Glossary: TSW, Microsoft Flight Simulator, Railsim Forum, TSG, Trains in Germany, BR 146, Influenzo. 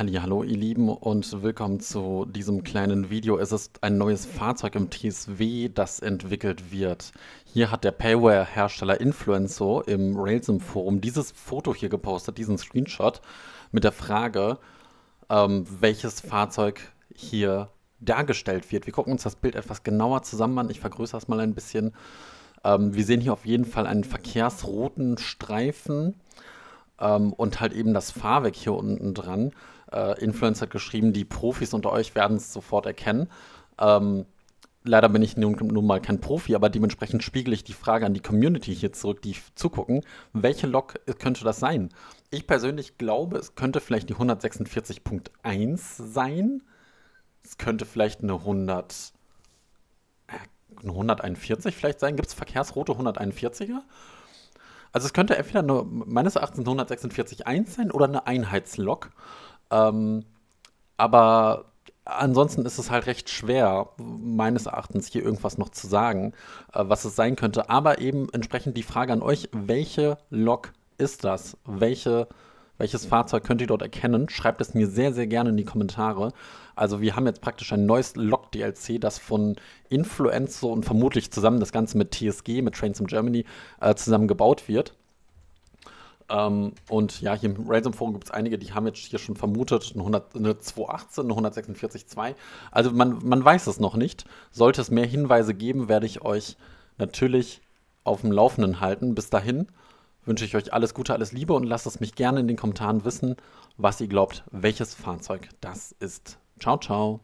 Hallihallo, ihr Lieben, und willkommen zu diesem kleinen Video. Es ist ein neues Fahrzeug im TSW, das entwickelt wird. Hier hat der Payware-Hersteller Influenzo im Railsim Forum dieses Foto hier gepostet, diesen Screenshot, mit der Frage, welches Fahrzeug hier dargestellt wird. Wir gucken uns das Bild etwas genauer zusammen an. Ich vergrößere es mal ein bisschen. Wir sehen hier auf jeden Fall einen verkehrsroten Streifen. Und halt eben das Fahrwerk hier unten dran. Influencer hat geschrieben, die Profis unter euch werden es sofort erkennen. Leider bin ich nun mal kein Profi, aber dementsprechend spiegel ich die Frage an die Community hier zurück, die zugucken. Welche Lok könnte das sein? Ich persönlich glaube, es könnte vielleicht die 146.1 sein. Es könnte vielleicht eine 141 vielleicht sein. Gibt es verkehrsrote 141er? Also es könnte entweder eine, meines Erachtens, 146.1 sein oder eine Einheitslok. Aber ansonsten ist es halt recht schwer, meines Erachtens, hier irgendwas noch zu sagen, was es sein könnte. Aber eben entsprechend die Frage an euch, welche Lok ist das? Welches Fahrzeug könnt ihr dort erkennen? Schreibt es mir sehr, sehr gerne in die Kommentare. Also wir haben jetzt praktisch ein neues Lok-DLC, das von Influenzo und vermutlich zusammen das Ganze mit TSG, mit Trains in Germany, zusammen gebaut wird. Und ja, hier im Railsim Forum gibt es einige, die haben jetzt hier schon vermutet, eine 218, eine 146.2. Also man weiß es noch nicht. Sollte es mehr Hinweise geben, werde ich euch natürlich auf dem Laufenden halten. Bis dahin wünsche ich euch alles Gute, alles Liebe und lasst es mich gerne in den Kommentaren wissen, was ihr glaubt, welches Fahrzeug das ist. Ciao, ciao.